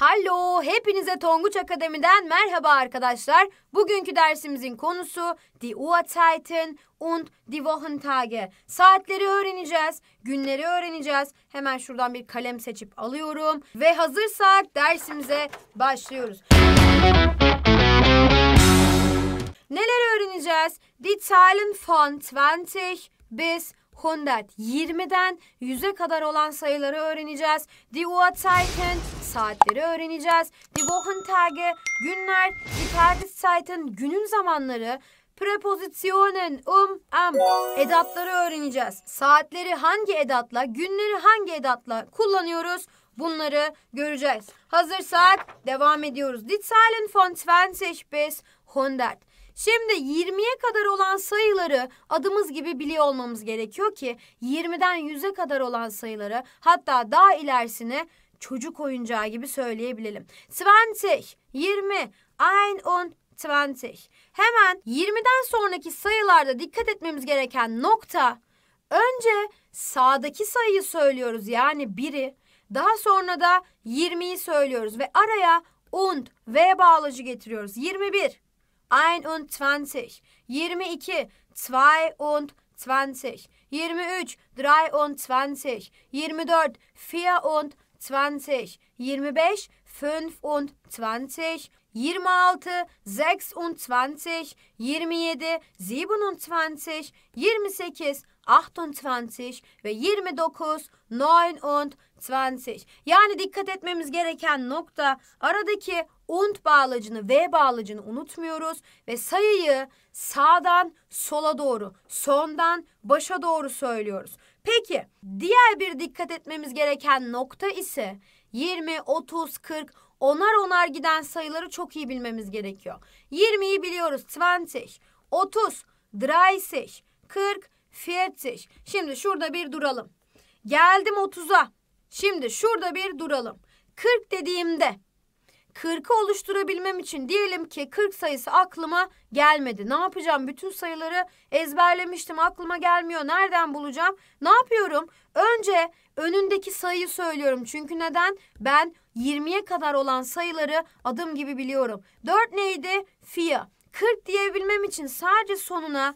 Hallo, hepinize Tonguç Akademi'den merhaba arkadaşlar. Bugünkü dersimizin konusu Die Uhrzeiten und die Wochentage. Saatleri öğreneceğiz, günleri öğreneceğiz. Hemen şuradan bir kalem seçip alıyorum. Ve hazırsak dersimize başlıyoruz. Neler öğreneceğiz? Die Zahlen von 20 bis 100. 20'den 100'e kadar olan sayıları öğreneceğiz. Die Uhrzeiten, saatleri öğreneceğiz. Die Wochentage, günler. Die Tageszeiten, günün zamanları. Präpositionen, am, edatları öğreneceğiz. Saatleri hangi edatla, günleri hangi edatla kullanıyoruz? Bunları göreceğiz. Hazırsak devam ediyoruz. Die Zahlen von 20 bis 100. Şimdi 20'ye kadar olan sayıları adımız gibi biliyor olmamız gerekiyor ki 20'den 100'e kadar olan sayıları, hatta daha ilerisine çocuk oyuncağı gibi söyleyebilelim. 20, 20, 21. Hemen 20'den sonraki sayılarda dikkat etmemiz gereken nokta, önce sağdaki sayıyı söylüyoruz yani 1'i, daha sonra da 20'yi söylüyoruz ve araya und ve bağlacı getiriyoruz. 21. 21, 22, 22, 23, 23, 24, 24, 25, 25, 26, 26, 27, 27, 28, 28 ve 29, 29. Yani dikkat etmemiz gereken nokta, aradaki und bağlacını, v bağlacını unutmuyoruz ve sayıyı sağdan sola doğru, sondan başa doğru söylüyoruz. Peki diğer bir dikkat etmemiz gereken nokta ise 20, 30, 40, onar giden sayıları çok iyi bilmemiz gerekiyor. 20'yi biliyoruz. 20, 30, 30, 40, 40. Şimdi şurada bir duralım. Geldim 30'a. Şimdi şurada bir duralım. 40 dediğimde 40'ı oluşturabilmem için diyelim ki 40 sayısı aklıma gelmedi. Ne yapacağım? Bütün sayıları ezberlemiştim. Aklıma gelmiyor. Nereden bulacağım? Ne yapıyorum? Önce önündeki sayıyı söylüyorum. Çünkü neden? Ben 20'ye kadar olan sayıları adım gibi biliyorum. 4 neydi? Fia. 40 diyebilmem için sadece sonuna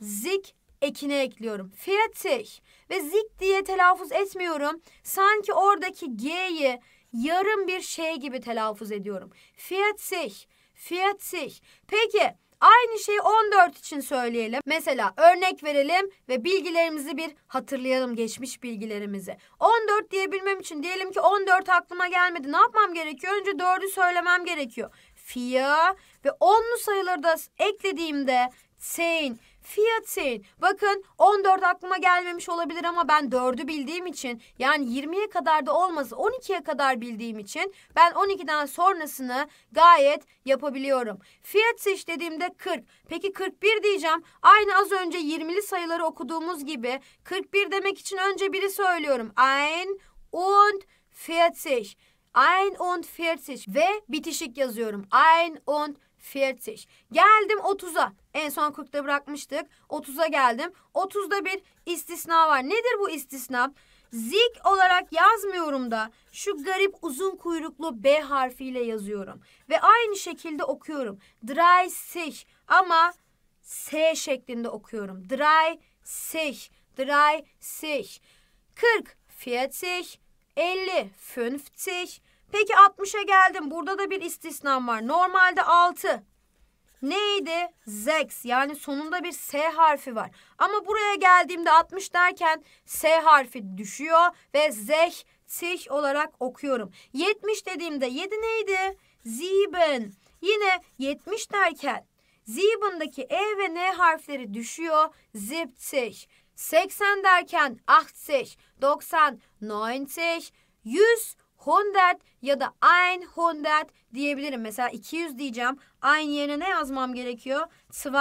zik ekine ekliyorum. Fiyatih ve zik diye telaffuz etmiyorum. Sanki oradaki g'yi yarım bir şey gibi telaffuz ediyorum. Fiyatih, fiyatih. Peki aynı şeyi 14 için söyleyelim. Mesela örnek verelim ve bilgilerimizi bir hatırlayalım, geçmiş bilgilerimizi. 14 diyebilmem için diyelim ki 14 aklıma gelmedi. Ne yapmam gerekiyor? Önce 4'ü söylemem gerekiyor. Fia ve 10'lu sayıları da eklediğimde sein, fiyatin. Bakın 14 aklıma gelmemiş olabilir ama ben 4'ü bildiğim için, yani 20'ye kadar da olmasa 12'ye kadar bildiğim için ben 12'den sonrasını gayet yapabiliyorum. Fiyatiş dediğimde 40. Peki 41 diyeceğim. Aynı az önce 20'li sayıları okuduğumuz gibi 41 demek için önce biri söylüyorum. Ein und 40. Ein und 40 ve bitişik yazıyorum. Ein und 40. Geldim 30'a. En son 40'da bırakmıştık. 30'a geldim. 30'da bir istisna var. Nedir bu istisna? Zik olarak yazmıyorum da şu garip uzun kuyruklu B harfiyle yazıyorum. Ve aynı şekilde okuyorum. Drei sich ama S şeklinde okuyorum. Drei sich, drei sich. 40, 40, 50, 50. Peki 60'a geldim. Burada da bir istisnam var. Normalde 6. Neydi? 6. Yani sonunda bir S harfi var. Ama buraya geldiğimde 60 derken S harfi düşüyor ve zeh, sich olarak okuyorum. 70 dediğimde 7 neydi? Sieben. Yine 70 derken sieben'daki E ve N harfleri düşüyor. Siebzig. 80 derken 80, 90, 90, 100, 100 ya da 100 diyebilirim. Mesela 200 diyeceğim. Aynı yerine ne yazmam gerekiyor? 200.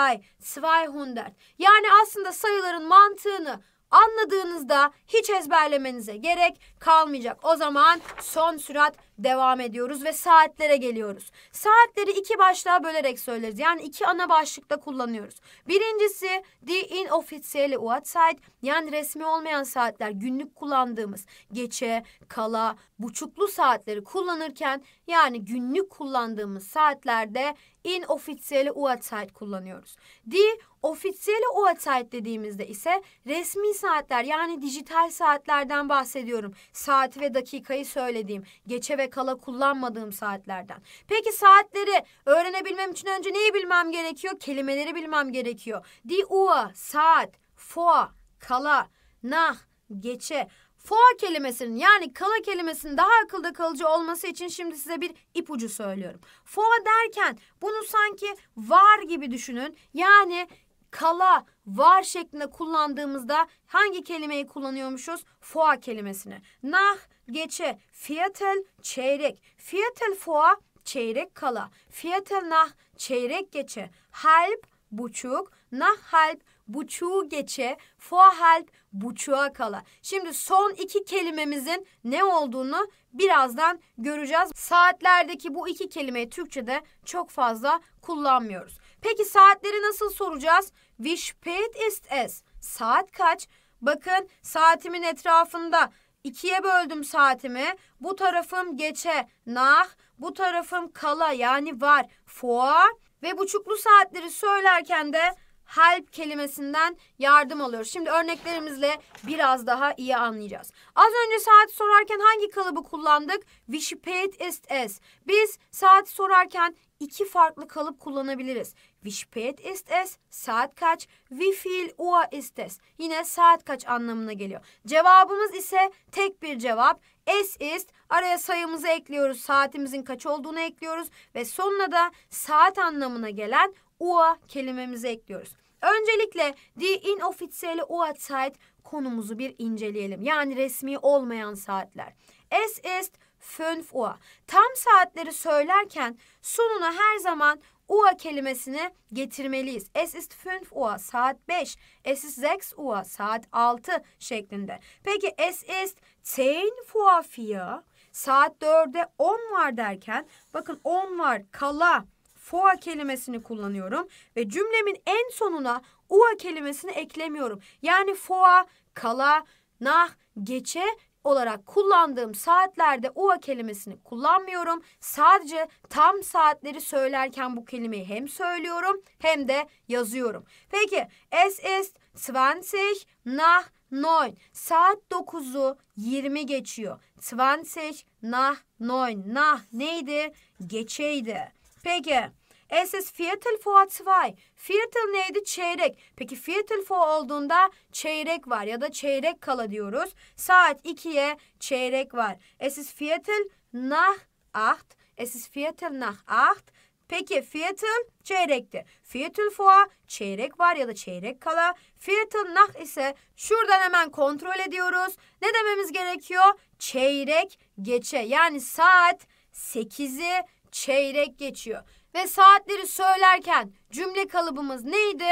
Yani aslında sayıların mantığını anladığınızda hiç ezberlemenize gerek kalmayacak. O zaman son sürat devam ediyoruz ve saatlere geliyoruz. Saatleri iki başlığa bölerek söyleriz. Yani iki ana başlıkta kullanıyoruz. Birincisi die inoffizielle Uhrzeit, yani resmi olmayan saatler, günlük kullandığımız geçe, kala, buçuklu saatleri kullanırken, yani günlük kullandığımız saatlerde inoffizielle Uhrzeit kullanıyoruz. Die offizielle Uhrzeit dediğimizde ise resmi saatler, yani dijital saatlerden bahsediyorum. Saat ve dakikayı söylediğim, geçe ve kala kullanmadığım saatlerden. Peki saatleri öğrenebilmem için önce neyi bilmem gerekiyor? Kelimeleri bilmem gerekiyor. Die Uhr, saat, vor, kala, nach, geçe. Vor kelimesinin, yani kala kelimesinin daha akılda kalıcı olması için şimdi size bir ipucu söylüyorum. Vor derken bunu sanki var gibi düşünün. Yani kala, var şeklinde kullandığımızda hangi kelimeyi kullanıyormuşuz? Vor kelimesini. Nach, geçe. Viertel, çeyrek. Viertel vor, çeyrek kala. Viertel nach, çeyrek geçe. Halb, buçuk. Nach halb, buçuğu geçe. Vor halb, buçuğa kala. Şimdi son iki kelimemizin ne olduğunu birazdan göreceğiz. Saatlerdeki bu iki kelimeyi Türkçe'de çok fazla kullanmıyoruz. Peki saatleri nasıl soracağız? Wie spät ist es? Saat kaç? Bakın saatimin etrafında ikiye böldüm saatimi. Bu tarafım geçe, nach. Bu tarafım kala, yani var, vor. Ve buçuklu saatleri söylerken de halb kelimesinden yardım alıyoruz. Şimdi örneklerimizle biraz daha iyi anlayacağız. Az önce saat sorarken hangi kalıbı kullandık? Wie spät ist es? Biz saat sorarken iki farklı kalıp kullanabiliriz. Wie spät ist es? Saat kaç? Wie viel Uhr ist es? Yine saat kaç anlamına geliyor. Cevabımız ise tek bir cevap. Es ist. Araya sayımızı ekliyoruz. Saatimizin kaç olduğunu ekliyoruz. Ve sonuna da saat anlamına gelen Uhr kelimemizi ekliyoruz. Öncelikle die inoffizielle Uhrzeit konumuzu bir inceleyelim. Yani resmi olmayan saatler. Es ist 5 Uhr. Tam saatleri söylerken sonuna her zaman Uhr kelimesini getirmeliyiz. Es ist 5 Uhr, saat 5. Es ist 6 Uhr, saat 6 şeklinde. Peki es ist 10 vor 4. Saat 4'e 10 var derken, bakın 10 var, kala, vor kelimesini kullanıyorum ve cümlemin en sonuna Uhr kelimesini eklemiyorum. Yani vor, kala, nach, geçe olarak kullandığım saatlerde Uhr kelimesini kullanmıyorum. Sadece tam saatleri söylerken bu kelimeyi hem söylüyorum hem de yazıyorum. Peki es ist 20 nach 9. Saat 9'u 20 geçiyor. 20 nach 9. Nach neydi? Geçeydi. Peki es ist Viertel vor 2. Viertel neydi? Çeyrek. Peki Viertel vor olduğunda çeyrek var ya da çeyrek kala diyoruz. Saat 2'ye çeyrek var. Es ist Viertel nach 8. Es ist Viertel nach 8. Peki Viertel çeyrekti. Viertel vor çeyrek var ya da çeyrek kala. Viertel nach ise şuradan hemen kontrol ediyoruz. Ne dememiz gerekiyor? Çeyrek geçe. Yani saat 8'i çeyrek geçiyor. Ve saatleri söylerken cümle kalıbımız neydi?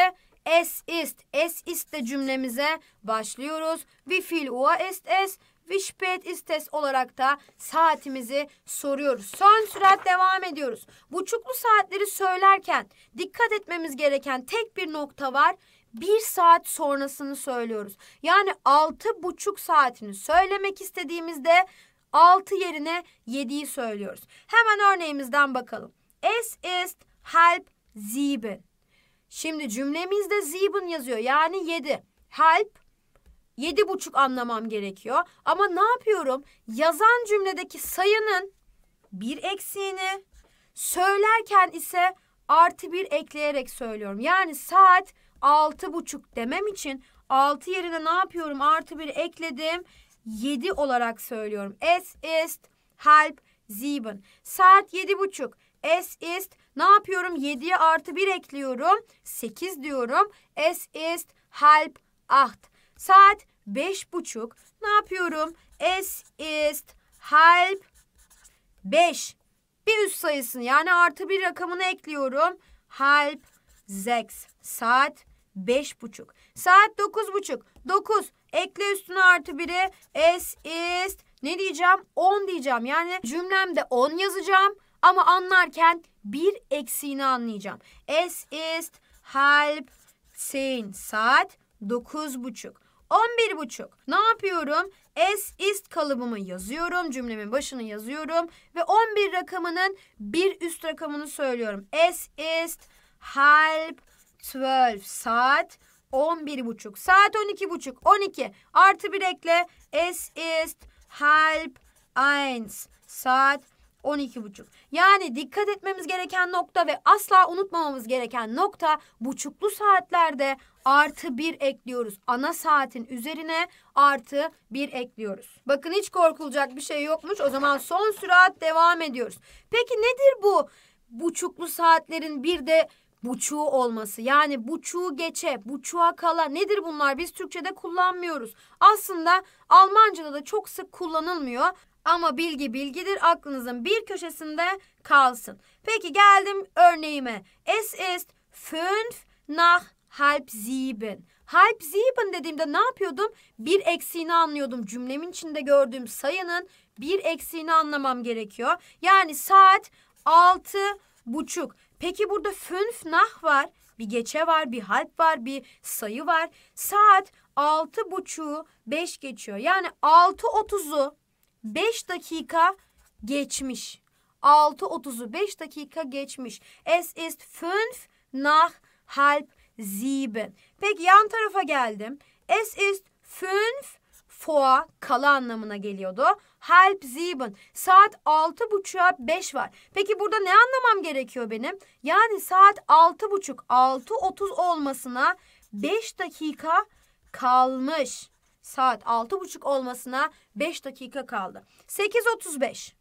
Es ist. Es ist de cümlemize başlıyoruz. Wie viel Uhr ist es? Wie spät ist es olarak da saatimizi soruyoruz. Son sürat devam ediyoruz. Buçuklu saatleri söylerken dikkat etmemiz gereken tek bir nokta var. Bir saat sonrasını söylüyoruz. Yani 6,5 saatini söylemek istediğimizde 6 yerine 7'yi söylüyoruz. Hemen örneğimizden bakalım. Es ist halb sieben. Şimdi cümlemizde sieben yazıyor. Yani 7. Halb 7,5 anlamam gerekiyor. Ama ne yapıyorum? Yazan cümledeki sayının bir eksiğini, söylerken ise artı bir ekleyerek söylüyorum. Yani saat 6,5 demem için 6 yerine ne yapıyorum? Artı bir ekledim. 7 olarak söylüyorum. Es ist halb sieben. Saat 7,5. Es ist ne yapıyorum? 7'ye artı 1 ekliyorum. 8 diyorum. Es ist halb acht. Saat 5,5. Ne yapıyorum? Es ist halb 5. Bir üst sayısını, yani artı 1 rakamını ekliyorum. Halb 6. Saat 5,5. Saat 9,5. 9. Ekle üstüne artı 1'i. Es ist ne diyeceğim? 10 diyeceğim. Yani cümlemde 10 yazacağım ama anlarken bir eksiğini anlayacağım. Es ist halb 10. Saat 9:30. 11:30. Ne yapıyorum? Es ist kalıbımı yazıyorum. Cümlemin başını yazıyorum. Ve 11 rakamının bir üst rakamını söylüyorum. Es ist halb 12. Saat 11:30. Saat 12:30. 12. Artı bir ekle. Es ist halb 1. Saat 12:30. Yani dikkat etmemiz gereken nokta ve asla unutmamamız gereken nokta, buçuklu saatlerde artı bir ekliyoruz. Ana saatin üzerine artı bir ekliyoruz. Bakın hiç korkulacak bir şey yokmuş. O zaman son sürat devam ediyoruz. Peki nedir bu buçuklu saatlerin bir de buçuğu olması? Yani buçuğu geçe, buçuğa kala, nedir bunlar? Biz Türkçe'de kullanmıyoruz. Aslında Almanca'da da çok sık kullanılmıyor. Ama bilgi bilgidir, aklınızın bir köşesinde kalsın. Peki geldim örneğime. Es ist fünf nach halb sieben. Halb sieben dediğimde ne yapıyordum? Bir eksiğini anlıyordum. Cümlemin içinde gördüğüm sayının bir eksiğini anlamam gerekiyor. Yani saat 6:30. Peki burada fünf nach var. Bir geçe var, bir halb var, bir sayı var. Saat 6:30 5 geçiyor. Yani 6:30'u 5 dakika geçmiş. 6:30'u 5 dakika geçmiş. Es ist fünf nach halb sieben. Peki yan tarafa geldim. Es ist fünf vor, kala anlamına geliyordu. Halb sieben. Saat 6:30'a 5 var. Peki burada ne anlamam gerekiyor benim? Yani saat 6:30, 6:30 olmasına 5 dakika kalmış. Saat 6:30 olmasına 5 dakika kaldı. 8:35.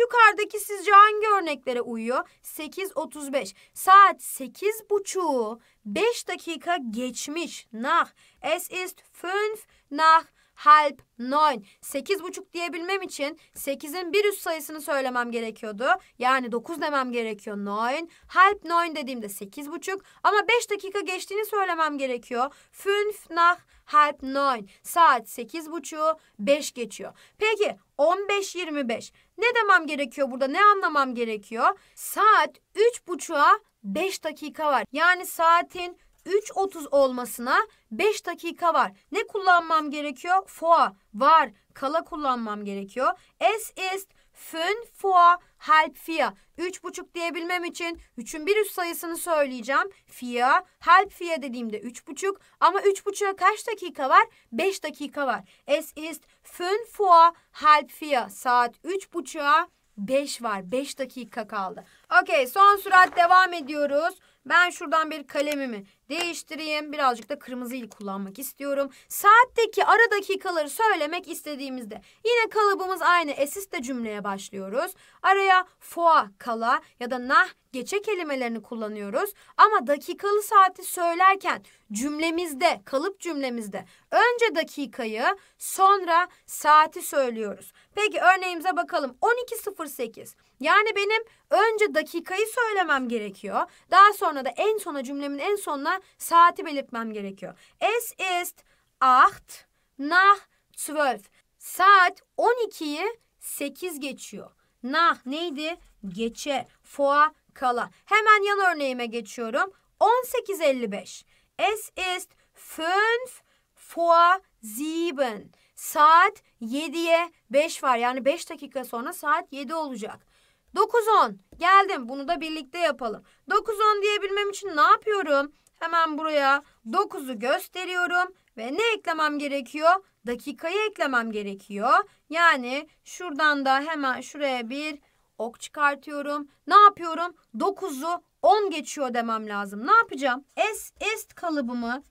Yukarıdaki sizce hangi örneklere uyuyor? 8:35. Saat 8:30'u 5 dakika geçmiş. Nach. Es ist 5 nach halb 9. 8:30 diyebilmem için 8'in bir üst sayısını söylemem gerekiyordu. Yani 9 demem gerekiyor. 9. Halb 9 dediğimde 8:30 ama 5 dakika geçtiğini söylemem gerekiyor. 5 nach halb 9. Saat 8:30 5 geçiyor. Peki 15:25. Ne demem gerekiyor burada? Ne anlamam gerekiyor? Saat 3:30'a 5 dakika var. Yani saatin 3:30 olmasına 5 dakika var. Ne kullanmam gerekiyor? Vor, var, kala kullanmam gerekiyor. Es ist fünf vor halb vier. 3:30 diyebilmem için 3'ün bir üst sayısını söyleyeceğim. Vier, halb vier dediğimde 3:30 ama 3:30'a kaç dakika var? 5 dakika var. Es ist fünf vor halb vier. Saat 3:30'a 5 var. 5 dakika kaldı. Okey, son sürat devam ediyoruz. Ben şuradan bir kalemimi değiştireyim. Birazcık da kırmızı il kullanmak istiyorum. Saatteki ara dakikaları söylemek istediğimizde yine kalıbımız aynı. Es ist'le cümleye başlıyoruz. Araya vor, kala ya da nach, geçe kelimelerini kullanıyoruz. Ama dakikalı saati söylerken cümlemizde, kalıp cümlemizde önce dakikayı, sonra saati söylüyoruz. Peki örneğimize bakalım. 12:08. Yani benim önce dakikayı söylemem gerekiyor. Daha sonra da en sona, cümlemin en sonuna saati belirtmem gerekiyor. Es ist 8 nach 12. Saat 12'yi 8 geçiyor. Nach neydi? Geçe. Vor, kala. Hemen yan örneğime geçiyorum. 18:55. Es ist 5 vor 7. Saat 7'ye 5 var. Yani 5 dakika sonra saat 7 olacak. 9:10. Geldim. Bunu da birlikte yapalım. 9:10 diyebilmem için ne yapıyorum? Hemen buraya 9'u gösteriyorum. Ve ne eklemem gerekiyor? Dakikayı eklemem gerekiyor. Yani şuradan da hemen şuraya bir ok çıkartıyorum. Ne yapıyorum? 9'u 10 geçiyor demem lazım. Ne yapacağım? Es ist kalıbımı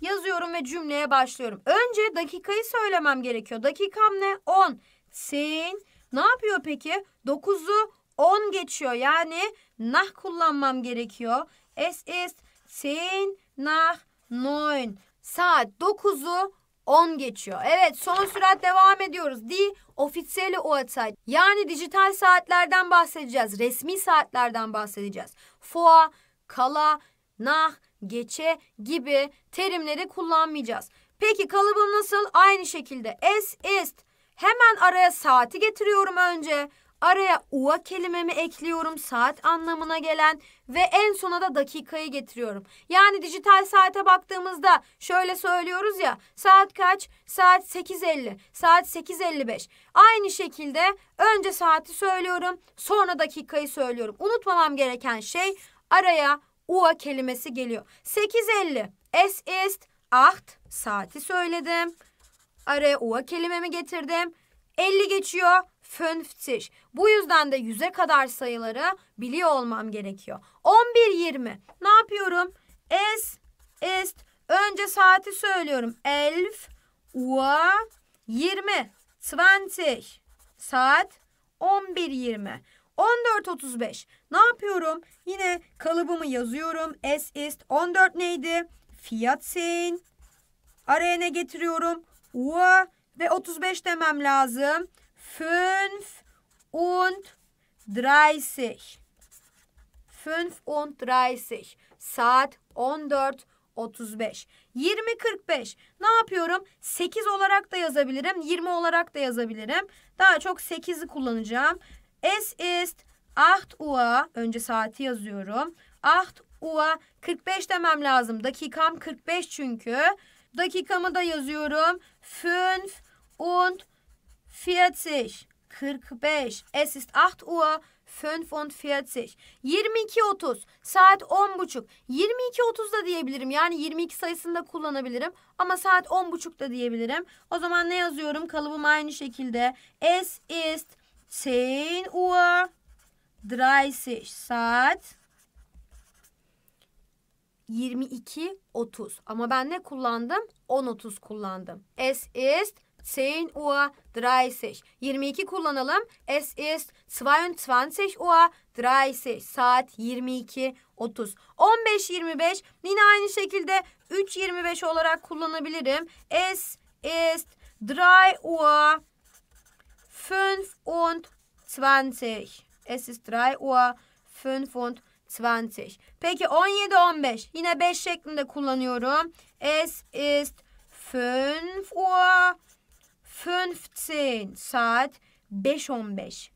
yazıyorum ve cümleye başlıyorum. Önce dakikayı söylemem gerekiyor. Dakikam ne? 10. Sen... Ne yapıyor peki? 9'u 10 geçiyor. Yani nach kullanmam gerekiyor. Es ist 10 nach 9. Saat 9'u 10 geçiyor. Evet, son sürat devam ediyoruz. Die offizielle Uhrzeit. Yani dijital saatlerden bahsedeceğiz. Resmi saatlerden bahsedeceğiz. Vor, kala, nach, geçe gibi terimleri kullanmayacağız. Peki kalıbım nasıl? Aynı şekilde. Es ist Hemen araya saati getiriyorum önce. Araya ua kelimemi ekliyorum, saat anlamına gelen ve en sona da dakikayı getiriyorum. Yani dijital saate baktığımızda şöyle söylüyoruz ya, saat kaç? Saat 8:50, saat 8:55. Aynı şekilde önce saati söylüyorum, sonra dakikayı söylüyorum. Unutmamam gereken şey araya ua kelimesi geliyor. 8:50, es ist acht, saati söyledim. Araya ua kelimemi getirdim. 50 geçiyor. 50. Bu yüzden de 100'e kadar sayıları biliyor olmam gerekiyor. 11:20. Ne yapıyorum? Es ist. Önce saati söylüyorum. 11 Uhr 20. 20. Saat 11:20. 14:35. Ne yapıyorum? Yine kalıbımı yazıyorum. Es ist. 14 neydi? 14. Araya ne getiriyorum? Uhr ve 35 demem lazım. 35. 35. Saat 14:35. 20:45. Ne yapıyorum? 8 olarak da yazabilirim, 20 olarak da yazabilirim. Daha çok 8'i kullanacağım. Es ist 8 Uhr. Önce saati yazıyorum. 8 Uhr 45 demem lazım. Dakikam 45 çünkü. Dakikamı da yazıyorum. 45. 45. Es ist 8:45. 22:30. Saat 10:30. 22:30 da diyebilirim. Yani 22 sayısını da kullanabilirim. Ama saat 10:30 da diyebilirim. O zaman ne yazıyorum? Kalıbım aynı şekilde. Es ist 10:30. Saat 22:30. Ama ben ne kullandım? 10:30 kullandım. Es ist 10:30. 22 kullanalım. Es ist 22:30. Saat 22:30. 15:25. Yine aynı şekilde 3:25 olarak kullanabilirim. Es ist 3:25. Es ist 3:25. Peki 17:15. Yine 5 şeklinde kullanıyorum. Es ist 5:15. Saat 5:15.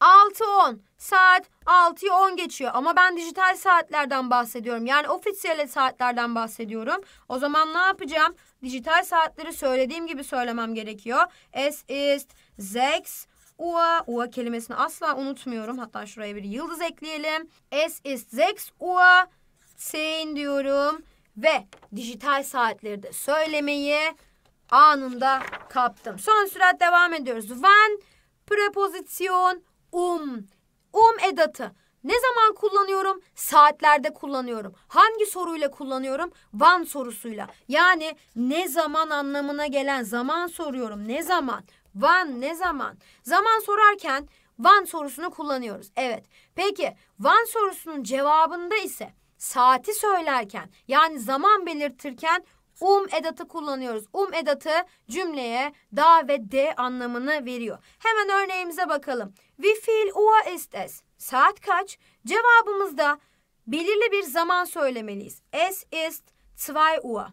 6:10. Saat 6'yı 10 geçiyor. Ama ben dijital saatlerden bahsediyorum. Yani official saatlerden bahsediyorum. O zaman ne yapacağım? Dijital saatleri söylediğim gibi söylemem gerekiyor. Es ist 6 Uhr. Uhr kelimesini asla unutmuyorum. Hatta şuraya bir yıldız ekleyelim. Es ist 6:10 diyorum. Ve dijital saatleri de söylemeyi anında kaptım. Son sürat devam ediyoruz. Wann, Präposition, edatı. Ne zaman kullanıyorum? Saatlerde kullanıyorum. Hangi soruyla kullanıyorum? Wann sorusuyla. Yani ne zaman anlamına gelen zaman soruyorum. Ne zaman? Wann, ne zaman? Zaman sorarken wann sorusunu kullanıyoruz. Evet. Peki wann sorusunun cevabında ise saati söylerken, yani zaman belirtirken edatı kullanıyoruz. Edatı cümleye da ve de anlamını veriyor. Hemen örneğimize bakalım. Wie viel Uhr ist es? Saat kaç? Cevabımızda belirli bir zaman söylemeliyiz. Es ist 2 Uhr.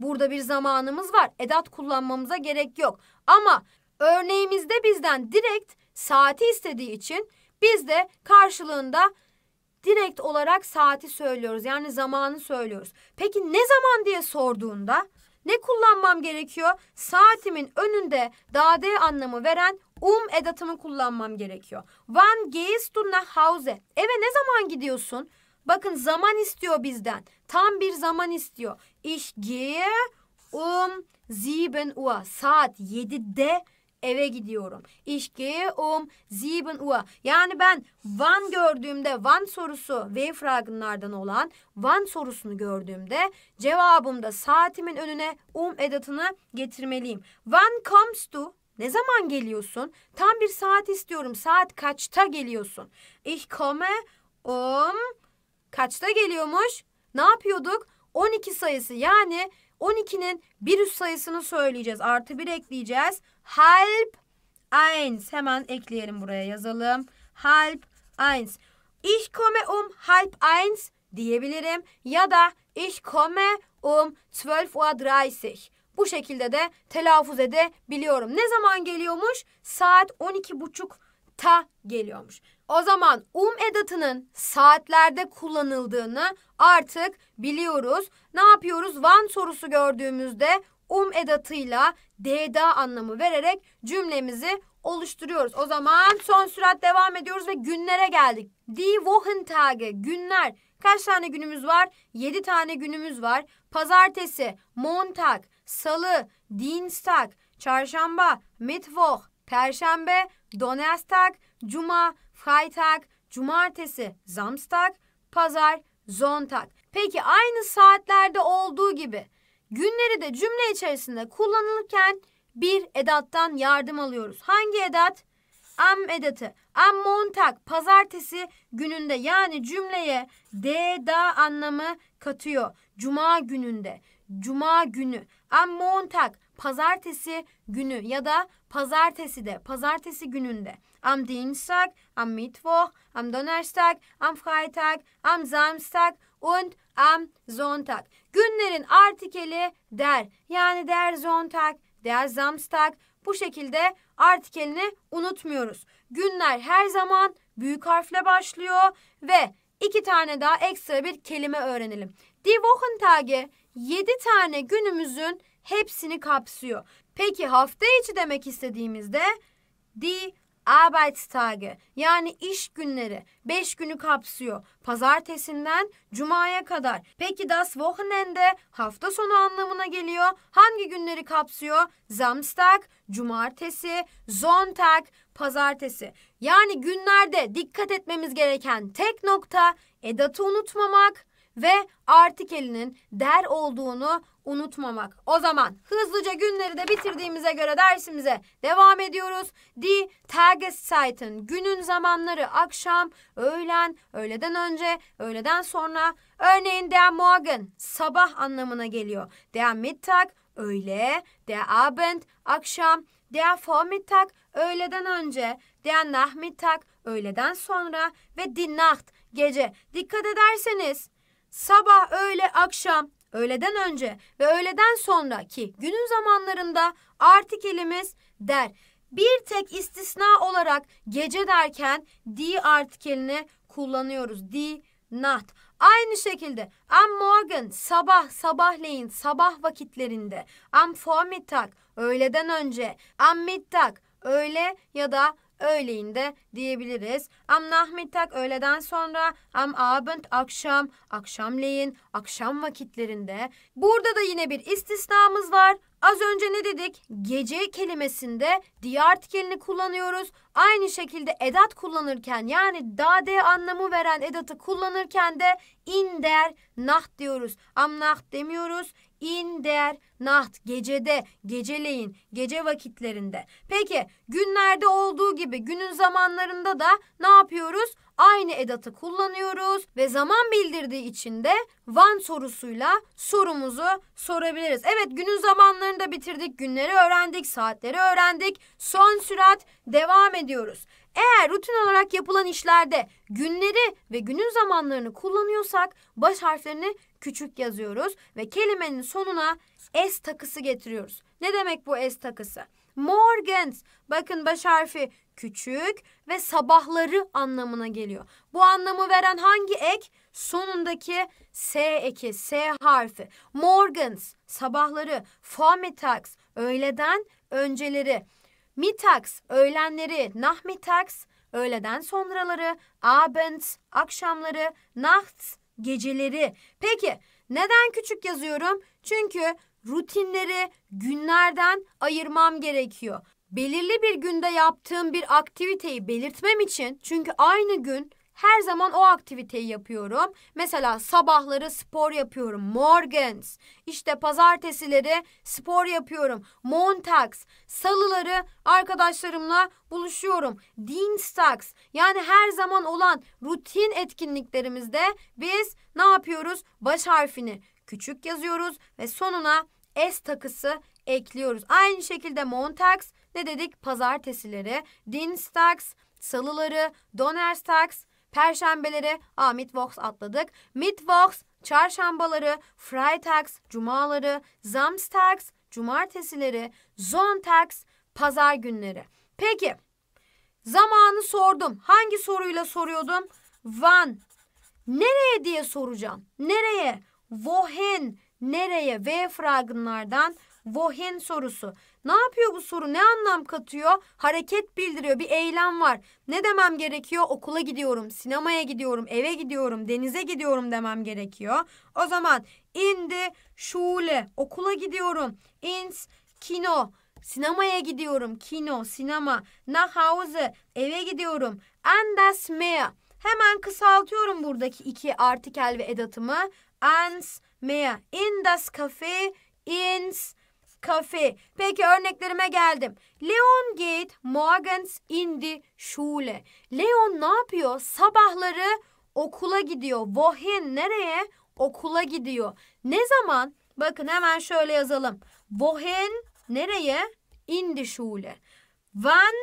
Burada bir zamanımız var. Edat kullanmamıza gerek yok. Ama örneğimizde bizden direkt saati istediği için biz de karşılığında direkt olarak saati söylüyoruz. Yani zamanı söylüyoruz. Peki ne zaman diye sorduğunda ne kullanmam gerekiyor? Saatimin önünde da anlamı veren edatımı kullanmam gerekiyor. Wann gehst du nach Hause? Eve ne zaman gidiyorsun? Bakın zaman istiyor bizden. Tam bir zaman istiyor. Ich gehe 7 Uhr. Saat 7'de eve gidiyorum. Ich gehe 7 Uhr. Yani ben wann gördüğümde, wann sorusu ve fraglardan olan wann sorusunu gördüğümde cevabımda saatimin önüne edatını getirmeliyim. Wann kommst du? Ne zaman geliyorsun? Tam bir saat istiyorum. Saat kaçta geliyorsun? Ich komme kaçta geliyormuş? Ne yapıyorduk? 12 sayısı, yani 12'nin bir üst sayısını söyleyeceğiz. Artı 1 ekleyeceğiz. Halb 1. Hemen ekleyelim, buraya yazalım. Halb 1. Ich komme halb 1 diyebilirim. Ya da ich komme 12:30. bu şekilde de telaffuz edebiliyorum. Ne zaman geliyormuş? Saat 12.30'ta geliyormuş. O zaman edatının saatlerde kullanıldığını artık biliyoruz. Ne yapıyoruz? Wann sorusu gördüğümüzde edatıyla da anlamı vererek cümlemizi oluşturuyoruz. O zaman son sürat devam ediyoruz ve günlere geldik. Die Wochentage, günler. Kaç tane günümüz var? 7 tane günümüz var. Pazartesi, Montag, Salı, Dienstag, Çarşamba, Mittwoch, Perşembe, Donnerstag, Cuma, Freitag, Cumartesi, Samstag, Pazar, Sonntag. Peki aynı saatlerde olduğu gibi günleri de cümle içerisinde kullanılırken bir edattan yardım alıyoruz. Hangi edat? Am edatı. Am Montag, pazartesi gününde, yani cümleye da anlamı katıyor. Cuma gününde, cuma günü. Am Montag, pazartesi günü ya da pazarteside, pazartesi gününde. Am Dienstag, am Mittwoch, am Donnerstag, am Freitag, am Samstag und am Sonntag. Günlerin artikeli der, yani der Sonntag, der Samstag. Bu şekilde artikelini unutmuyoruz. Günler her zaman büyük harfle başlıyor ve 2 tane daha ekstra bir kelime öğrenelim. Die Wochentage 7 tane günümüzün hepsini kapsıyor. Peki hafta içi demek istediğimizde die Arbeitstage, yani iş günleri, 5 günü kapsıyor. Pazartesinden cumaya kadar. Peki das Wochenende hafta sonu anlamına geliyor. Hangi günleri kapsıyor? Samstag, cumartesi, Sonntag, pazartesi. Yani günlerde dikkat etmemiz gereken tek nokta edatı unutmamak ve artikelinin der olduğunu unutmamak. O zaman hızlıca günleri de bitirdiğimize göre dersimize devam ediyoruz. Die Tageszeiten, günün zamanları, akşam, öğlen, öğleden önce, öğleden sonra. Örneğin der Morgen, sabah anlamına geliyor. Der Mittag, öğle. Der Abend, akşam. Der Vormittag, öğleden önce. Der Nachmittag, öğleden sonra. Ve die Nacht, gece. Dikkat ederseniz sabah, öğle, akşam, öğleden önce ve öğleden sonraki günün zamanlarında artikelimiz der. Bir tek istisna olarak gece derken die artikelini kullanıyoruz. Die Nacht. Aynı şekilde am Morgen, sabah, sabahleyin, sabah vakitlerinde. Am Vormittag, öğleden önce. Am Mittag, öğle ya da öğleyinde diyebiliriz. Am Nachmittag, öğleden sonra. Am Abend, akşam, akşamleyin, akşam vakitlerinde. Burada da yine bir istisnamız var. Az önce ne dedik? Gece kelimesinde die artikelini kullanıyoruz. Aynı şekilde edat kullanırken, yani da anlamı veren edatı kullanırken de in der Nacht diyoruz. Am Nacht demiyoruz. In der Nacht, gecede, geceleyin, gece vakitlerinde. Peki günlerde olduğu gibi günün zamanlarında da ne yapıyoruz? Aynı edatı kullanıyoruz ve zaman bildirdiği için de wann sorusuyla sorumuzu sorabiliriz. Evet, günün zamanlarını da bitirdik, günleri öğrendik, saatleri öğrendik. Son sürat devam ediyoruz. Eğer rutin olarak yapılan işlerde günleri ve günün zamanlarını kullanıyorsak baş harflerini küçük yazıyoruz ve kelimenin sonuna es takısı getiriyoruz. Ne demek bu es takısı? Morgens, bakın baş harfi küçük ve sabahları anlamına geliyor. Bu anlamı veren hangi ek? Sonundaki s eki, s harfi. Morgens, sabahları. Vormittags, öğleden önceleri. Mittags, öğlenleri. Nachmittags, öğleden sonraları. Abends, akşamları. Nachts, geceleri. Peki neden küçük yazıyorum? Çünkü rutinleri günlerden ayırmam gerekiyor. Belirli bir günde yaptığım bir aktiviteyi belirtmem için, çünkü aynı gün her zaman o aktiviteyi yapıyorum. Mesela sabahları spor yapıyorum. Morgens. İşte pazartesileri spor yapıyorum. Montags. Salıları arkadaşlarımla buluşuyorum. Dienstags. Yani her zaman olan rutin etkinliklerimizde biz ne yapıyoruz? Baş harfini küçük yazıyoruz ve sonuna es takısı ekliyoruz. Aynı şekilde Montags, ne dedik? Pazartesileri. Dienstags, salıları. Donnerstags, perşembeleri. Mittwochs atladık. Mittwochs, çarşambaları. Freitags, cumaları. Samstags, cumartesileri, sonntags, pazar günleri. Peki, zamanı sordum. Hangi soruyla soruyordum? Wann. Nereye diye soracağım. Nereye? Wohin. Nereye? V fragmanlardan wohin sorusu. Ne yapıyor bu soru? Ne anlam katıyor? Hareket bildiriyor. Bir eylem var. Ne demem gerekiyor? Okula gidiyorum, sinemaya gidiyorum, eve gidiyorum, denize gidiyorum demem gerekiyor. O zaman in die Schule. Okula gidiyorum. Ins Kino. Sinemaya gidiyorum. Kino, sinema. Nach Hause. Eve gidiyorum. An das Meer. Hemen kısaltıyorum buradaki iki artikel ve edatımı. Ans Meer. In das Café. Ins Kaffee. Peki örneklerime geldim. Leon geht morgens in die Schule. Leon ne yapıyor? Sabahları okula gidiyor. Wohin nereye? Okula gidiyor. Ne zaman? Bakın hemen şöyle yazalım. Wohin nereye? In die Schule. Wann?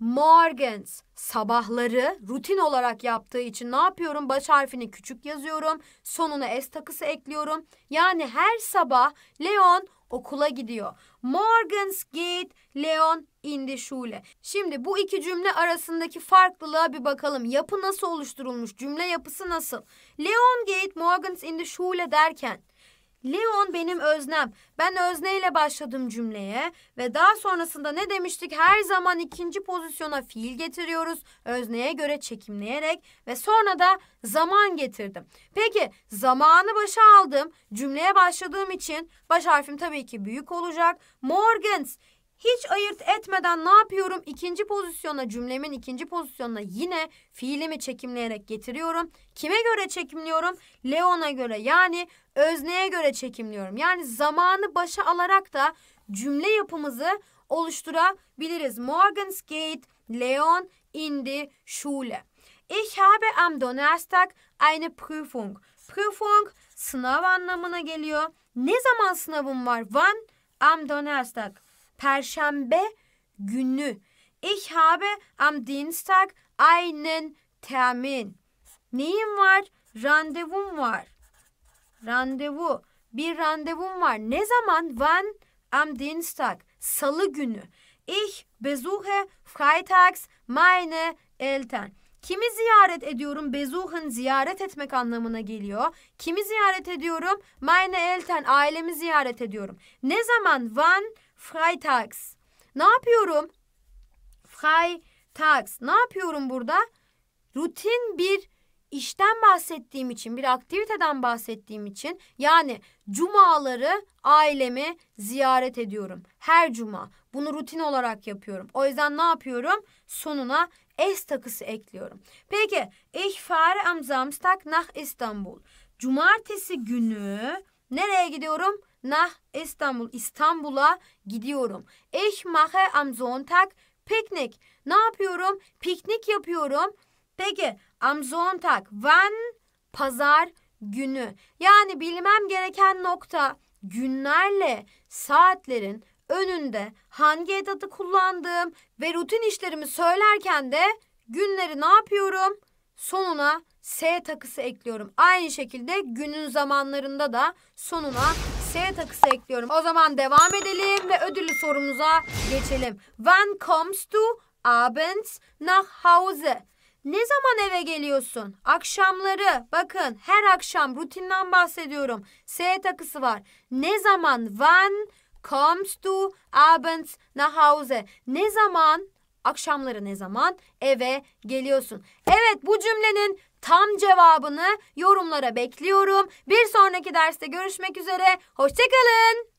Morgens. Sabahları rutin olarak yaptığı için ne yapıyorum? Baş harfini küçük yazıyorum. Sonuna S takısı ekliyorum. Yani her sabah Leon okula gidiyor. Morgens geht Leon in die Schule. Şimdi bu iki cümle arasındaki farklılığa bir bakalım. Yapı nasıl oluşturulmuş? Cümle yapısı nasıl? Leon geht morgens in die Schule derken Leon benim öznem. Ben özneyle başladım cümleye ve daha sonrasında ne demiştik? Her zaman ikinci pozisyona fiil getiriyoruz. Özneye göre çekimleyerek ve sonra da zaman getirdim. Peki zamanı başa aldım. Cümleye başladığım için baş harfim tabii ki büyük olacak. Morgens. Hiç ayırt etmeden ne yapıyorum? İkinci pozisyona, cümlemin ikinci pozisyonuna yine fiilimi çekimleyerek getiriyorum. Kime göre çekimliyorum? Leon'a göre, yani özneye göre çekimliyorum. Yani zamanı başa alarak da cümle yapımızı oluşturabiliriz. Morgens geht Leon in die Schule. Ich habe am Donnerstag eine Prüfung. Prüfung sınav anlamına geliyor. Ne zaman sınavım var? Wann? Am Donnerstag. Perşembe günü. Ich habe am Dienstag einen Termin. Neyim var? Randevum var. Randevu. Bir randevum var. Ne zaman? Wann? Am Dienstag. Salı günü. Ich besuche freitags meine Eltern. Kimi ziyaret ediyorum? Besuchen ziyaret etmek anlamına geliyor. Kimi ziyaret ediyorum? Meine Eltern. Ailemi ziyaret ediyorum. Ne zaman? Wann? Freitags. Ne yapıyorum? Freitags. Ne yapıyorum burada? Rutin bir işten bahsettiğim için, bir aktiviteden bahsettiğim için, yani cumaları ailemi ziyaret ediyorum. Her cuma. Bunu rutin olarak yapıyorum. O yüzden ne yapıyorum? Sonuna S takısı ekliyorum. Peki, ich fahre am Samstag nach İstanbul. Cumartesi günü nereye gidiyorum? Nach İstanbul. İstanbul'a gidiyorum. Ich mache am Sonntag Picknick. Ne yapıyorum? Piknik yapıyorum. Peki am Sonntag. Wann? Pazar günü. Yani bilmem gereken nokta günlerle saatlerin önünde hangi edatı kullandığım ve rutin işlerimi söylerken de günleri ne yapıyorum? Sonuna S takısı ekliyorum. Aynı şekilde günün zamanlarında da sonuna S takısı ekliyorum. O zaman devam edelim ve ödüllü sorumuza geçelim. Wann kommst du abends nach Hause? Ne zaman eve geliyorsun? Akşamları. Bakın her akşam rutinden bahsediyorum. S takısı var. Ne zaman? Wann kommst du abends nach Hause? Ne zaman? Akşamları ne zaman eve geliyorsun? Evet, bu cümlenin tam cevabını yorumlara bekliyorum. Bir sonraki derste görüşmek üzere. Hoşça kalın.